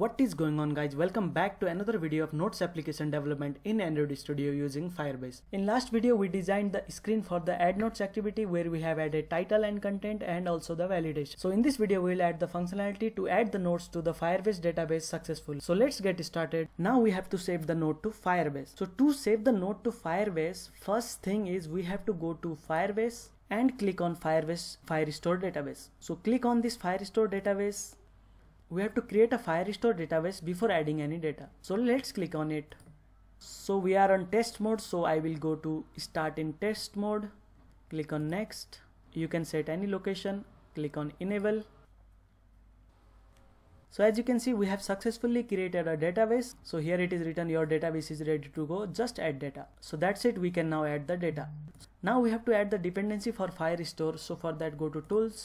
What is going on, guys? Welcome back to another video of Notes application development in Android Studio using Firebase. In last video we designed the screen for the add notes activity where we have added title and content and also the validation. So in this video we will add the functionality to add the notes to the Firebase database successfully. So let's get started. Now we have to save the note to Firebase. So to save the note to Firebase, first thing is we have to go to Firebase and click on Firebase Firestore Database. So click on this Firestore Database. We have to create a Firestore database before adding any data. So let's click on it. So we are on test mode, so I will go to start in test mode. Click on next. You can set any location. Click on enable. So as you can see, we have successfully created a database. So here it is written your database is ready to go, just add data. So that's it, we can now add the data. Now we have to add the dependency for Firestore. So for that go to tools,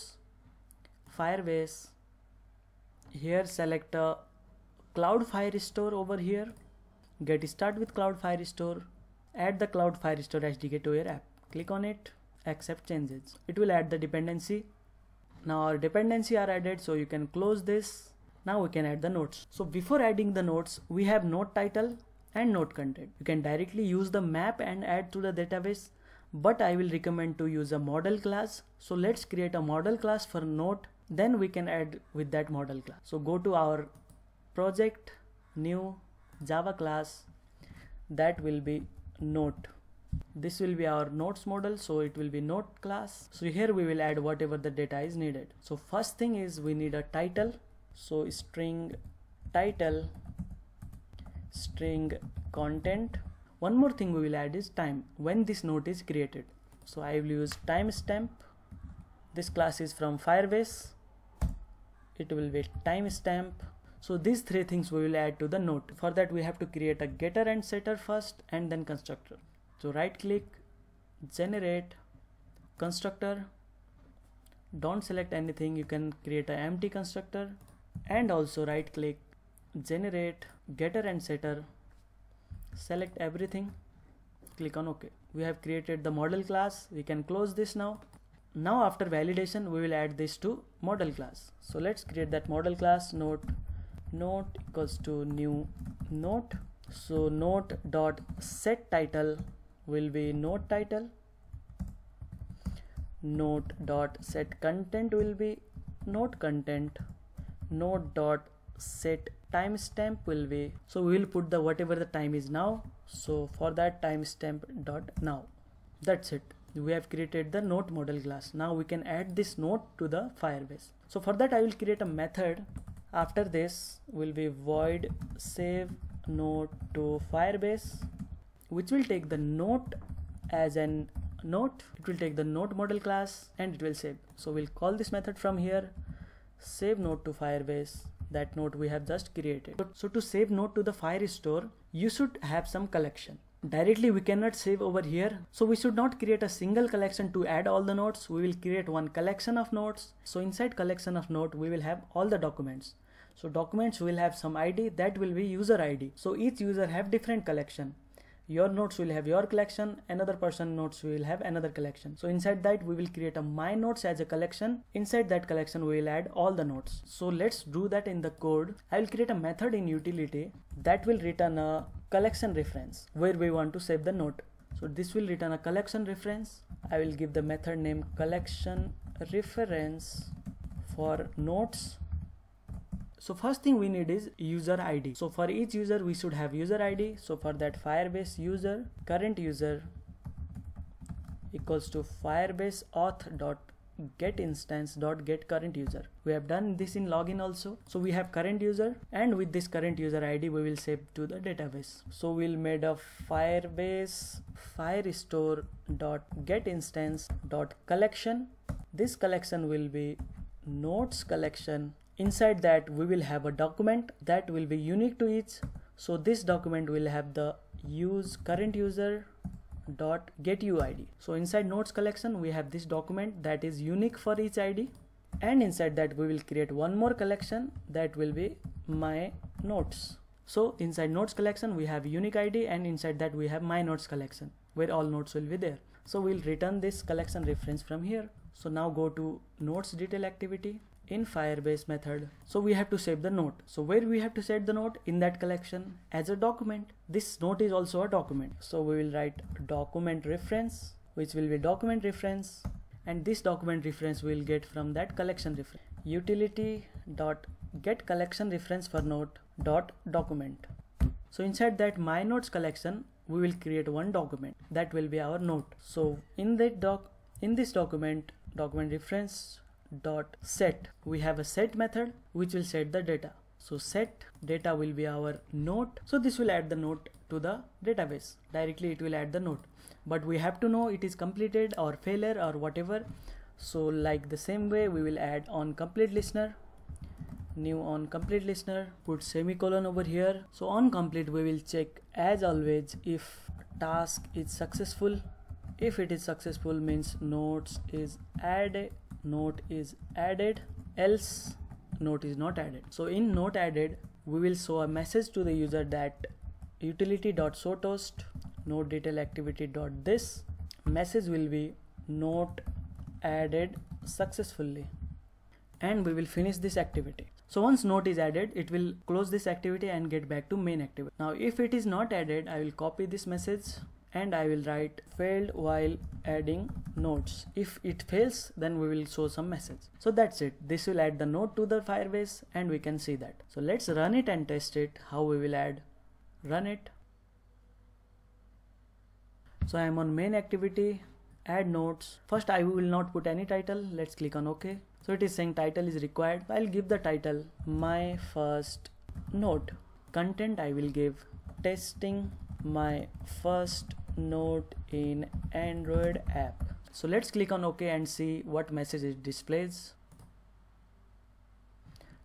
Firebase. Here select a Cloud Firestore over here, get start with Cloud Firestore, add the Cloud Firestore SDK to your app, click on it, accept changes. It will add the dependency. Now our dependency are added, so you can close this. Now we can add the notes. So before adding the notes, we have note title and note content. You can directly use the map and add to the database, but I will recommend to use a model class. So let's create a model class for note. Then we can add with that model class. So go to our project, new Java class, that will be note. This will be our notes model, so it will be note class. So here we will add whatever the data is needed. So first thing is we need a title. So string title, string content. One more thing we will add is time, when this note is created. So I will use timestamp. This class is from Firebase. It will be timestamp. So these three things we will add to the note. For that we have to create a getter and setter first and then constructor. So right click, generate, constructor. Don't select anything, you can create an empty constructor. And also right click, generate, getter and setter. Select everything, click on OK. We have created the model class, we can close this now. Now after validation we will add this to model class. So let's create that model class, note equals to new note. So note dot set title will be note title, note dot set content will be note content, note dot set timestamp will be, so we will put the whatever the time is now. So for that timestamp dot now. That's it. We have created the note model class. Now we can add this note to the Firebase. So for that I will create a method. After this will be void save note to Firebase, which will take the note as an note. It will take the note model class and it will save. So we'll call this method from here, save note to Firebase, that note we have just created. So to save note to the Firestore, you should have some collection. Directly we cannot save over here, so we should not create a single collection to add all the notes. We will create one collection of notes. So inside collection of note we will have all the documents. So documents will have some ID, that will be user ID. So each user have different collection. Your notes will have your collection, another person notes will have another collection. So inside that we will create a my notes as a collection. Inside that collection we will add all the notes. So let's do that in the code. I will create a method in utility that will return a collection reference where we want to save the note. So this will return a collection reference. I will give the method name collection reference for notes. So first thing we need is user ID. So for each user we should have user ID. So for that Firebase user, current user equals to Firebase auth dot get instance dot get current user. We have done this in login also. So we have current user, and with this current user ID we will save to the database. So we'll made a Firebase Firestore dot get instance dot collection. This collection will be notes collection. Inside that we will have a document that will be unique to each. So this document will have the use current user dot get uid. So inside notes collection we have this document that is unique for each ID, and inside that we will create one more collection that will be my notes. So inside notes collection we have unique ID, and inside that we have my notes collection where all notes will be there. So we'll return this collection reference from here. So now go to notes detail activity. in Firebase method. So we have to save the note. So where we have to set the note? In that collection as a document. This note is also a document. So we will write document reference, which will be document reference, and this document reference we will get from that collection reference. Utility dot get collection reference for note dot document. So inside that my notes collection we will create one document that will be our note. So in that in this document, document reference dot set, we have a set method which will set the data. So set data will be our note. So this will add the note to the database directly. It will add the note, but we have to know it is completed or failure or whatever. So like the same way we will add on complete listener, new on complete listener, put semicolon over here. So on complete we will check as always if task is successful. If it is successful means notes is added, note is added, else note is not added. So in note added we will show a message to the user that utility.showToast note detail activity.this message will be note added successfully, and we will finish this activity. So once note is added it will close this activity and get back to main activity. Now if it is not added I will copy this message and I will write failed while adding notes. If it fails then we will show some message. So that's it. This will add the note to the Firebase and we can see that. So let's run it and test it how we will add. Run it. So I am on main activity, add notes. First I will not put any title. Let's click on OK. So it is saying title is required. I'll give the title my first note. Content I will give testing my first note in Android app. So let's click on OK and see what message it displays.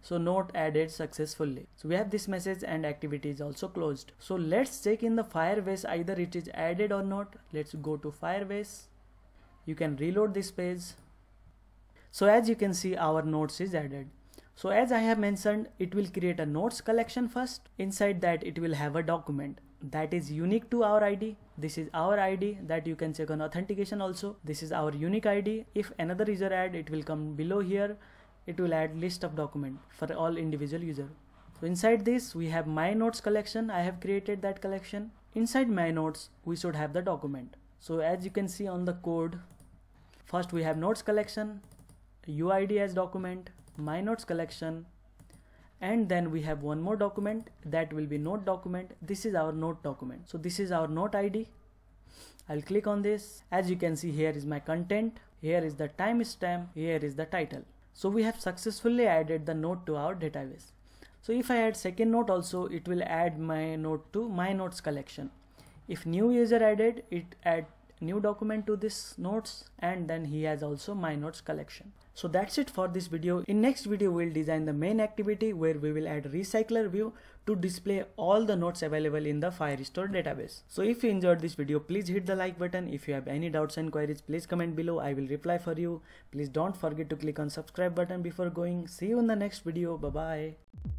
So note added successfully. So we have this message and activity is also closed. So let's check in the Firebase either it is added or not. Let's go to Firebase. You can reload this page. So as you can see our notes is added. So as I have mentioned, it will create a notes collection first. Inside that it will have a document that is unique to our ID. This is our ID that you can check on authentication also. This is our unique ID. If another user add, it will come below here. It will add list of document for all individual user. So inside this we have my notes collection. I have created that collection. Inside my notes we should have the document. So as you can see on the code, first we have notes collection, UID as document, my notes collection, and then we have one more document that will be note document. This is our note document. So this is our note ID. I'll click on this. As you can see, here is my content, here is the timestamp, here is the title. So we have successfully added the note to our database. So if I add second note also, it will add my note to my notes collection. If new user added, it add new document to this notes, and then he has also my notes collection. So that's it for this video. In next video we'll design the main activity where we will add recycler view to display all the notes available in the Firestore database. So if you enjoyed this video, please hit the like button. If you have any doubts and queries, please comment below. I will reply for you. Please don't forget to click on subscribe button before going. See you in the next video. Bye bye.